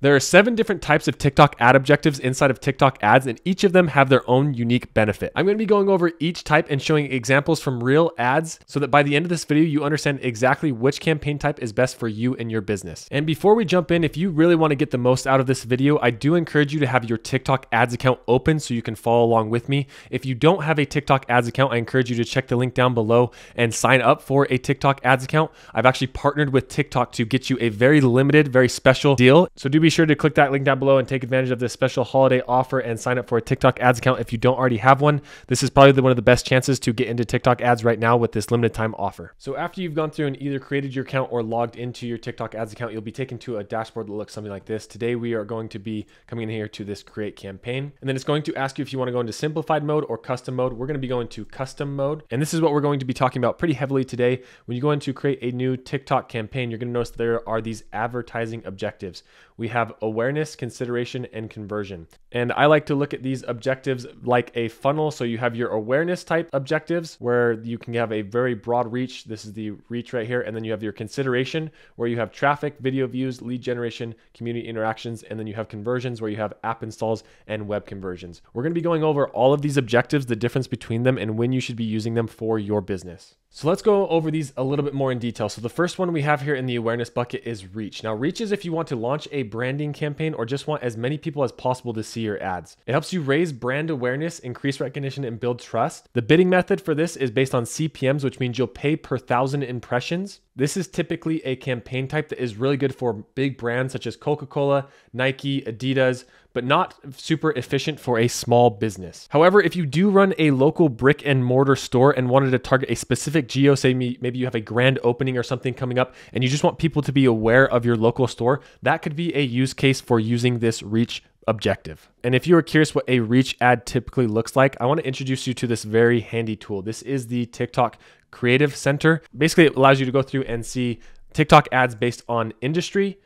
There are 7 different types of TikTok ad objectives inside of TikTok ads, and each of them have their own unique benefit. I'm going to be going over each type and showing examples from real ads so that by the end of this video, you understand exactly which campaign type is best for you and your business. And before we jump in, if you really want to get the most out of this video, I do encourage you to have your TikTok ads account open so you can follow along with me. If you don't have a TikTok ads account, I encourage you to check the link down below and sign up for a TikTok ads account. I've actually partnered with TikTok to get you a very limited, very special deal. So do be sure to click that link down below and take advantage of this special holiday offer and sign up for a TikTok ads account if you don't already have one. This is probably one of the best chances to get into TikTok ads right now with this limited time offer. So after you've gone through and either created your account or logged into your TikTok ads account, you'll be taken to a dashboard that looks something like this. Today, we are going to be coming in here to this create campaign, and then it's going to ask you if you want to go into simplified mode or custom mode. We're going to be going to custom mode, and this is what we're going to be talking about pretty heavily today. When you go into create a new TikTok campaign, you're going to notice there are these advertising objectives. We have awareness, consideration, and conversion. And I like to look at these objectives like a funnel. So you have your awareness type objectives where you can have a very broad reach. This is the reach right here. And then you have your consideration where you have traffic, video views, lead generation, community interactions. And then you have conversions where you have app installs and web conversions. We're going to be going over all of these objectives, the difference between them, and when you should be using them for your business. So let's go over these a little bit more in detail. So the first one we have here in the awareness bucket is reach. Now, reach is if you want to launch a branding campaign or just want as many people as possible to see your ads. It helps you raise brand awareness, increase recognition, and build trust. The bidding method for this is based on CPMs, which means you'll pay per 1,000 impressions. This is typically a campaign type that is really good for big brands such as Coca-Cola, Nike, Adidas, but not super efficient for a small business. However, if you do run a local brick and mortar store and wanted to target a specific geo, say maybe you have a grand opening or something coming up and you just want people to be aware of your local store, that could be a use case for using this reach objective. And if you are curious what a reach ad typically looks like, I want to introduce you to this very handy tool. This is the TikTok Creative Center. Basically, it allows you to go through and see TikTok ads based on industry,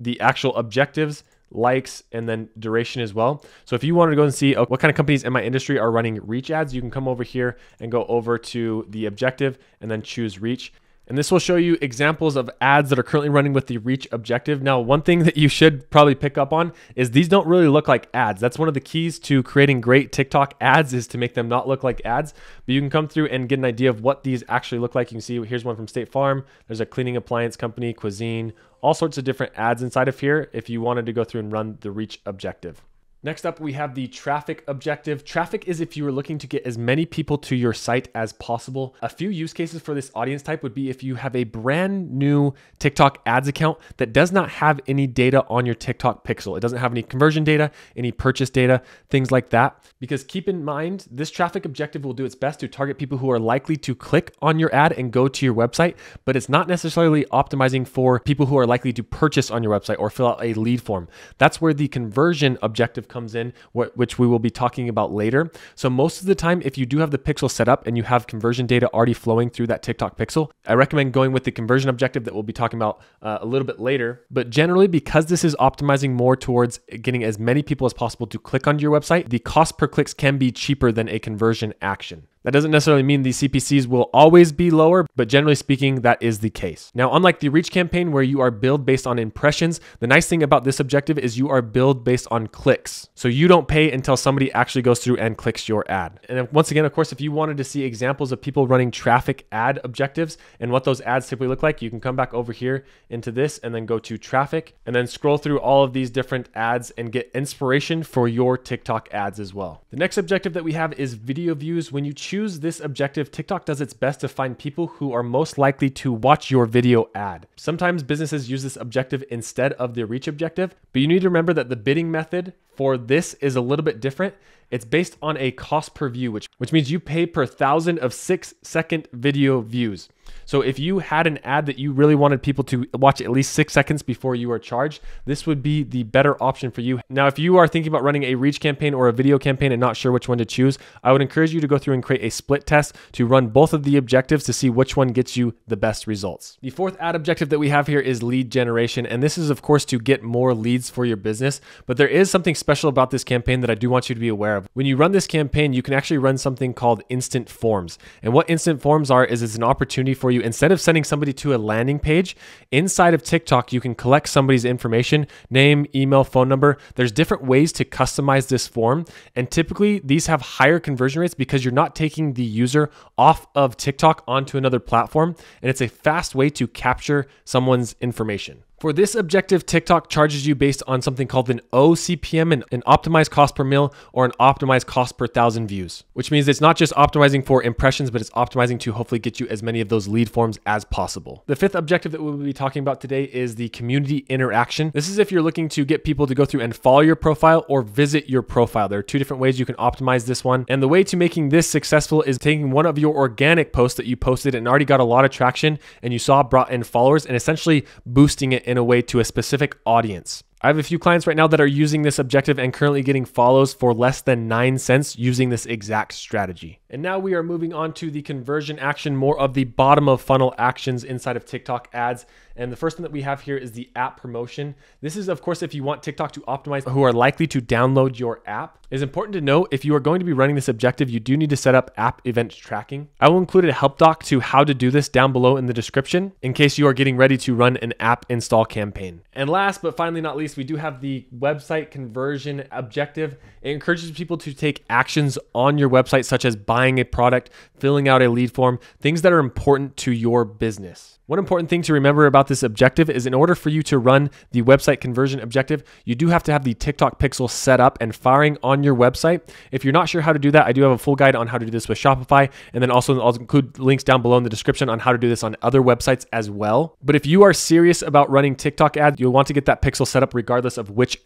the actual objectives, likes, and then duration as well. So if you wanted to go and see what kind of companies in my industry are running reach ads, you can come over here and go over to the objective and then choose reach. And this will show you examples of ads that are currently running with the reach objective. Now, one thing that you should probably pick up on is these don't really look like ads. That's one of the keys to creating great TikTok ads is to make them not look like ads, but you can come through and get an idea of what these actually look like. You can see here's one from State Farm. There's a cleaning appliance company, cuisine, all sorts of different ads inside of here if you wanted to go through and run the reach objective. Next up, we have the traffic objective. Traffic is if you are looking to get as many people to your site as possible. A few use cases for this audience type would be if you have a brand new TikTok ads account that does not have any data on your TikTok pixel. It doesn't have any conversion data, any purchase data, things like that. Because keep in mind, this traffic objective will do its best to target people who are likely to click on your ad and go to your website, but it's not necessarily optimizing for people who are likely to purchase on your website or fill out a lead form. That's where the conversion objective comes in, which we will be talking about later. So most of the time, if you do have the pixel set up and you have conversion data already flowing through that TikTok pixel, I recommend going with the conversion objective that we'll be talking about a little bit later. But generally, because this is optimizing more towards getting as many people as possible to click onto your website, the cost per clicks can be cheaper than a conversion action. That doesn't necessarily mean the CPCs will always be lower, but generally speaking, that is the case. Now, unlike the reach campaign where you are billed based on impressions, the nice thing about this objective is you are billed based on clicks. So you don't pay until somebody actually goes through and clicks your ad. And once again, of course, if you wanted to see examples of people running traffic ad objectives and what those ads typically look like, you can come back over here into this and then go to traffic and then scroll through all of these different ads and get inspiration for your TikTok ads as well. The next objective that we have is video views. When you choose this objective, TikTok does its best to find people who are most likely to watch your video ad. Sometimes businesses use this objective instead of the reach objective, but you need to remember that the bidding method for this is a little bit different. It's based on a cost per view, which means you pay per 1,000 of 6-second video views. So if you had an ad that you really wanted people to watch at least 6 seconds before you are charged, this would be the better option for you. Now, if you are thinking about running a reach campaign or a video campaign and not sure which one to choose, I would encourage you to go through and create a split test to run both of the objectives to see which one gets you the best results. The fourth ad objective that we have here is lead generation. And this is, of course, to get more leads for your business. But there is something special about this campaign that I do want you to be aware of. When you run this campaign, you can actually run something called instant forms. And what instant forms are is it's an opportunity for you. Instead of sending somebody to a landing page, inside of TikTok, you can collect somebody's information, name, email, phone number. There's different ways to customize this form. And typically these have higher conversion rates because you're not taking the user off of TikTok onto another platform. And it's a fast way to capture someone's information. For this objective, TikTok charges you based on something called an OCPM, an optimized cost per mil, or an optimized cost per thousand views, which means it's not just optimizing for impressions, but it's optimizing to hopefully get you as many of those lead forms as possible. The fifth objective that we'll be talking about today is the community interaction. This is if you're looking to get people to go through and follow your profile or visit your profile. There are two different ways you can optimize this one. And the way to making this successful is taking one of your organic posts that you posted and already got a lot of traction and you saw brought in followers and essentially boosting it in a way to a specific audience. I have a few clients right now that are using this objective and currently getting follows for less than 9 cents using this exact strategy. And now we are moving on to the conversion action, more of the bottom of funnel actions inside of TikTok ads. And the first thing that we have here is the app promotion. This is, of course, if you want TikTok to optimize who are likely to download your app. It's important to know if you are going to be running this objective, you do need to set up app event tracking. I will include a help doc to how to do this down below in the description in case you are getting ready to run an app install campaign. And last, but finally not least, we do have the website conversion objective. It encourages people to take actions on your website, such as buying a product, filling out a lead form, things that are important to your business. One important thing to remember about this objective is in order for you to run the website conversion objective, you do have to have the TikTok pixel set up and firing on your website. If you're not sure how to do that, I do have a full guide on how to do this with Shopify. And then also I'll include links down below in the description on how to do this on other websites as well. But if you are serious about running TikTok ads, you'll want to get that pixel set up regardless of which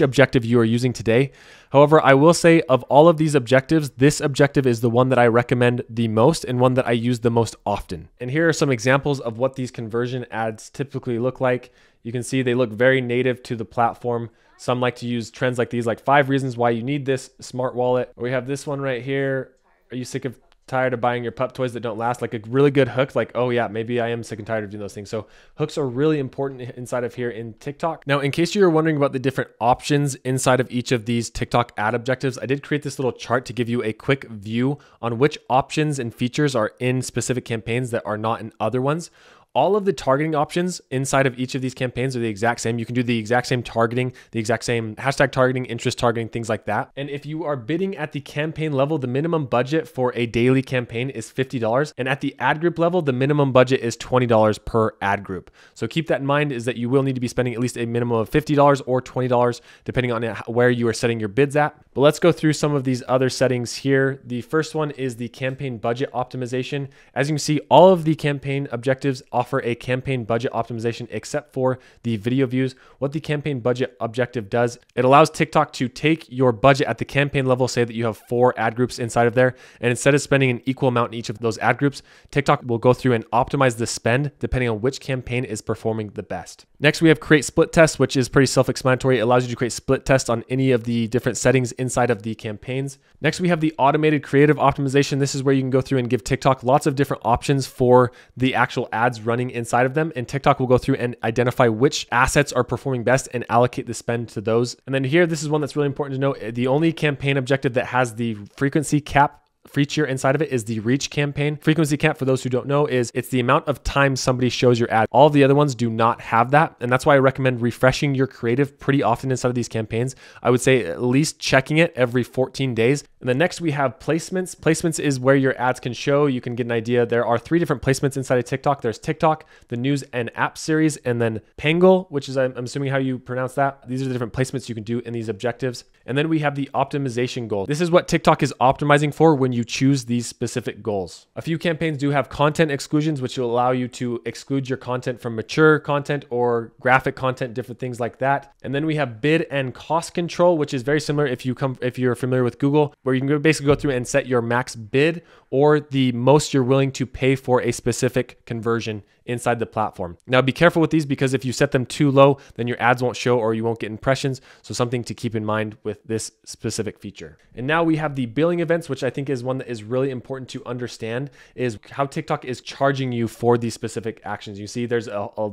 objective you are using today. However, I will say of all of these objectives, this objective is the one that I recommend the most and one that I use the most often. And here are some examples of what these conversion ads typically look like. You can see they look very native to the platform. Some like to use trends like these, like 5 reasons why you need this smart wallet. Or we have this one right here. Are you sick of tired of buying your pup toys that don't last? Like a really good hook, like, oh yeah, maybe I am sick and tired of doing those things. So hooks are really important inside of here in TikTok. Now, in case you're wondering about the different options inside of each of these TikTok ad objectives, I did create this little chart to give you a quick view on which options and features are in specific campaigns that are not in other ones. All of the targeting options inside of each of these campaigns are the exact same. You can do the exact same targeting, the exact same hashtag targeting, interest targeting, things like that. And if you are bidding at the campaign level, the minimum budget for a daily campaign is $50. And at the ad group level, the minimum budget is $20 per ad group. So keep that in mind, is that you will need to be spending at least a minimum of $50 or $20, depending on where you are setting your bids at. But let's go through some of these other settings here. The first one is the campaign budget optimization. As you can see, all of the campaign objectives offer a campaign budget optimization except for the video views. What the campaign budget objective does, it allows TikTok to take your budget at the campaign level, say that you have 4 ad groups inside of there, and instead of spending an equal amount in each of those ad groups, TikTok will go through and optimize the spend depending on which campaign is performing the best. Next, we have create split tests, which is pretty self-explanatory. It allows you to create split tests on any of the different settings inside of the campaigns. Next, we have the automated creative optimization. This is where you can go through and give TikTok lots of different options for the actual ads running inside of them, and TikTok will go through and identify which assets are performing best and allocate the spend to those. And then here, this is one that's really important to know. The only campaign objective that has the frequency cap feature inside of it is the reach campaign. Frequency cap, for those who don't know, is it's the amount of time somebody shows your ad. All of the other ones do not have that. And that's why I recommend refreshing your creative pretty often inside of these campaigns. I would say at least checking it every 14 days. And then next we have placements. Placements is where your ads can show. You can get an idea. There are 3 different placements inside of TikTok. There's TikTok, the news and app series, and then Pangle, which is, I'm assuming, how you pronounce that. These are the different placements you can do in these objectives. And then we have the optimization goal. This is what TikTok is optimizing for when you choose these specific goals. A few campaigns do have content exclusions, which will allow you to exclude your content from mature content or graphic content, different things like that. And then we have bid and cost control, which is very similar if you're familiar with Google, where you can basically go through and set your max bid or the most you're willing to pay for a specific conversion inside the platform. Now be careful with these, because if you set them too low, then your ads won't show or you won't get impressions. So something to keep in mind with this specific feature. And now we have the billing events, which I think is one that is really important to understand, is how TikTok is charging you for these specific actions. You see there's a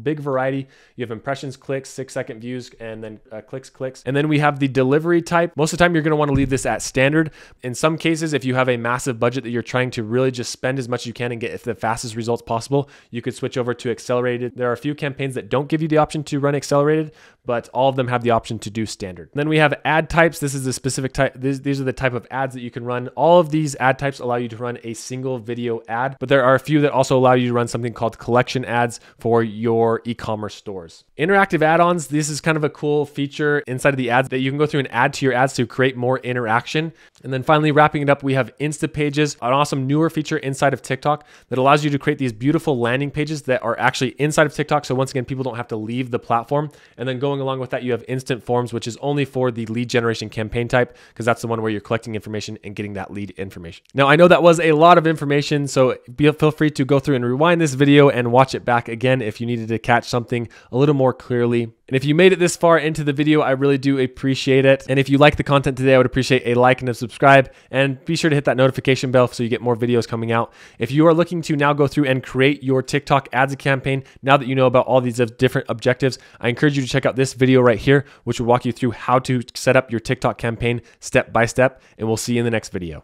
big variety. You have impressions, clicks, 6-second views, and then clicks. And then we have the delivery type. Most of the time you're gonna wanna leave this at standard. In some cases, if you have a massive budget that you're trying to really just spend as much as you can and get the fastest results possible, you could switch over to accelerated. There are a few campaigns that don't give you the option to run accelerated, but all of them have the option to do standard. Then we have ad types. This is the specific type. These are the type of ads that you can run. All of these ad types allow you to run a single video ad, but there are a few that also allow you to run something called collection ads for your e-commerce stores. Interactive add-ons. This is kind of a cool feature inside of the ads that you can go through and add to your ads to create more interaction. And then finally wrapping it up, we have Insta pages, an awesome newer feature inside of TikTok that allows you to create these beautiful landing pages that are actually inside of TikTok. So once again, people don't have to leave the platform. And then going along with that, you have instant forms, which is only for the lead generation campaign type, because that's the one where you're collecting information and getting that lead information. Now, I know that was a lot of information, so feel free to go through and rewind this video and watch it back again if you needed to catch something a little more clearly. And if you made it this far into the video, I really do appreciate it. And if you like the content today, I would appreciate a like and a subscribe, and be sure to hit that notification bell so you get more videos coming out. If you are looking to now go through and create your TikTok ads campaign, now that you know about all these different objectives, I encourage you to check out this video right here, which will walk you through how to set up your TikTok campaign step by step, and we'll see you in the next video.